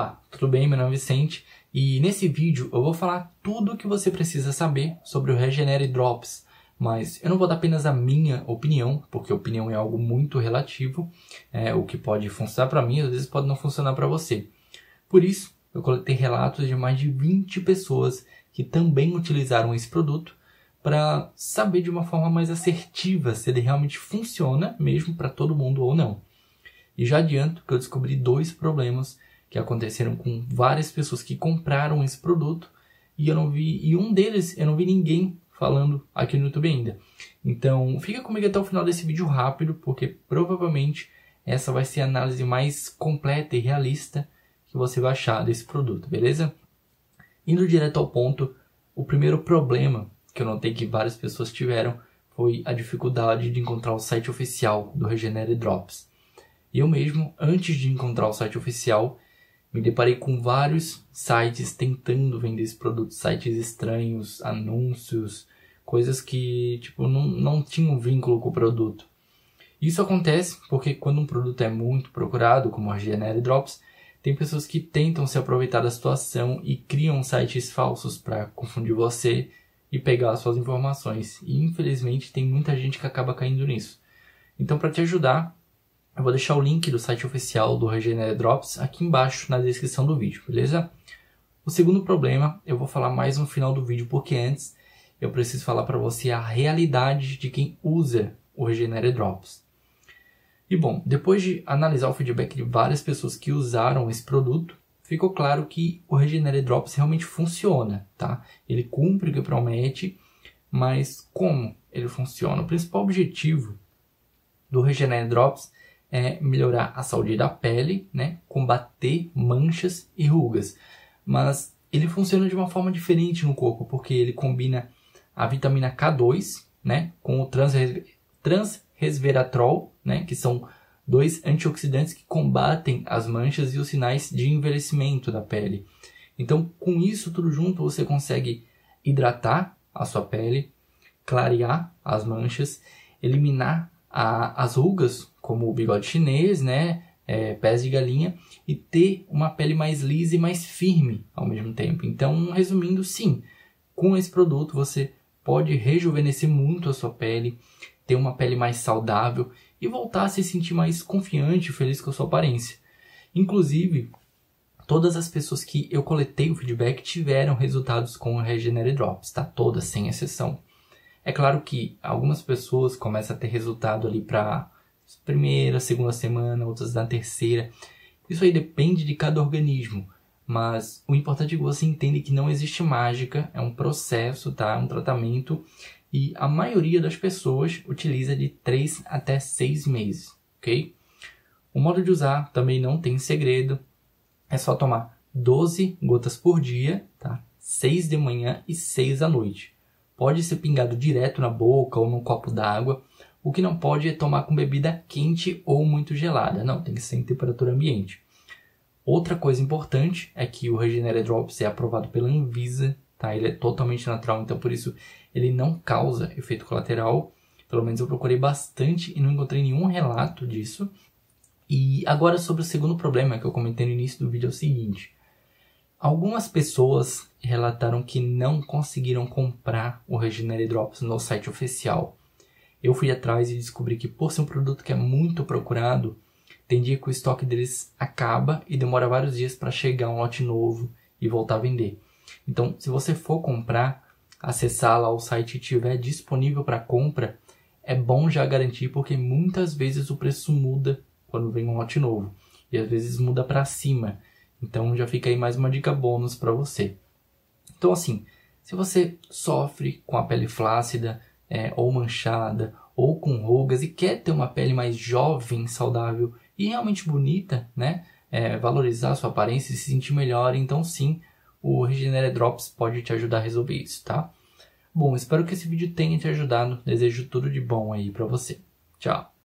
Opa, tudo bem? Meu nome é Vicente e nesse vídeo eu vou falar tudo o que você precisa saber sobre o Regenere Drops, mas eu não vou dar apenas a minha opinião, porque opinião é algo muito relativo, o que pode funcionar para mim às vezes pode não funcionar para você. Por isso, eu coletei relatos de mais de 20 pessoas que também utilizaram esse produto para saber de uma forma mais assertiva se ele realmente funciona mesmo para todo mundo ou não. E já adianto que eu descobri dois problemas que aconteceram com várias pessoas que compraram esse produto e um deles eu não vi ninguém falando aqui no YouTube ainda. Então fica comigo até o final desse vídeo rápido, porque provavelmente essa vai ser a análise mais completa e realista que você vai achar desse produto, beleza? Indo direto ao ponto, o primeiro problema que eu notei que várias pessoas tiveram foi a dificuldade de encontrar o site oficial do Regenere Drops. Eu mesmo, antes de encontrar o site oficial, me deparei com vários sites tentando vender esse produto, sites estranhos, anúncios, coisas que tipo, não tinham vínculo com o produto. Isso acontece porque quando um produto é muito procurado, como a Regenere Drops, tem pessoas que tentam se aproveitar da situação e criam sites falsos para confundir você e pegar as suas informações. E infelizmente tem muita gente que acaba caindo nisso. Então, para te ajudar, eu vou deixar o link do site oficial do Regenere Drops aqui embaixo na descrição do vídeo, beleza? O segundo problema eu vou falar mais no final do vídeo, porque antes eu preciso falar para você a realidade de quem usa o Regenere Drops. E bom, depois de analisar o feedback de várias pessoas que usaram esse produto, ficou claro que o Regenere Drops realmente funciona, tá? Ele cumpre o que promete, mas como ele funciona? O principal objetivo do Regenere Drops é melhorar a saúde da pele, né? Combater manchas e rugas. Mas ele funciona de uma forma diferente no corpo, porque ele combina a vitamina K2, né? Com o transresveratrol, né? Que são dois antioxidantes que combatem as manchas e os sinais de envelhecimento da pele. Então, com isso tudo junto, você consegue hidratar a sua pele, clarear as manchas, eliminar as rugas, como o bigode chinês, né, pés de galinha, e ter uma pele mais lisa e mais firme ao mesmo tempo. Então, resumindo, sim, com esse produto você pode rejuvenescer muito a sua pele, ter uma pele mais saudável e voltar a se sentir mais confiante e feliz com a sua aparência. Inclusive, todas as pessoas que eu coletei o feedback tiveram resultados com o Regenere Drops, tá? Todas, sem exceção. É claro que algumas pessoas começam a ter resultado ali para primeira, segunda semana, outras na terceira. Isso aí depende de cada organismo, mas o importante é que você entenda que não existe mágica, é um processo, tá? É um tratamento, e a maioria das pessoas utiliza de 3 até 6 meses, ok? O modo de usar também não tem segredo, é só tomar 12 gotas por dia, tá? 6 de manhã e 6 à noite. Pode ser pingado direto na boca ou num copo d'água. O que não pode é tomar com bebida quente ou muito gelada. Não, tem que ser em temperatura ambiente. Outra coisa importante é que o Regenere Drops é aprovado pela Anvisa, tá? Ele é totalmente natural, então por isso ele não causa efeito colateral. Pelo menos eu procurei bastante e não encontrei nenhum relato disso. E agora sobre o segundo problema que eu comentei no início do vídeo é o seguinte. Algumas pessoas relataram que não conseguiram comprar o Regenere Drops no site oficial. Eu fui atrás e descobri que, por ser um produto que é muito procurado, tem dia que o estoque deles acaba e demora vários dias para chegar um lote novo e voltar a vender. Então, se você for comprar, acessar lá o site e tiver disponível para compra, é bom já garantir, porque muitas vezes o preço muda quando vem um lote novo. E às vezes muda para cima. Então já fica aí mais uma dica bônus para você. Então assim, se você sofre com a pele flácida, ou manchada, ou com rugas, e quer ter uma pele mais jovem, saudável e realmente bonita, né? Valorizar a sua aparência e se sentir melhor, então sim, o Regenere Drops pode te ajudar a resolver isso, tá? Bom, espero que esse vídeo tenha te ajudado. Desejo tudo de bom aí para você. Tchau!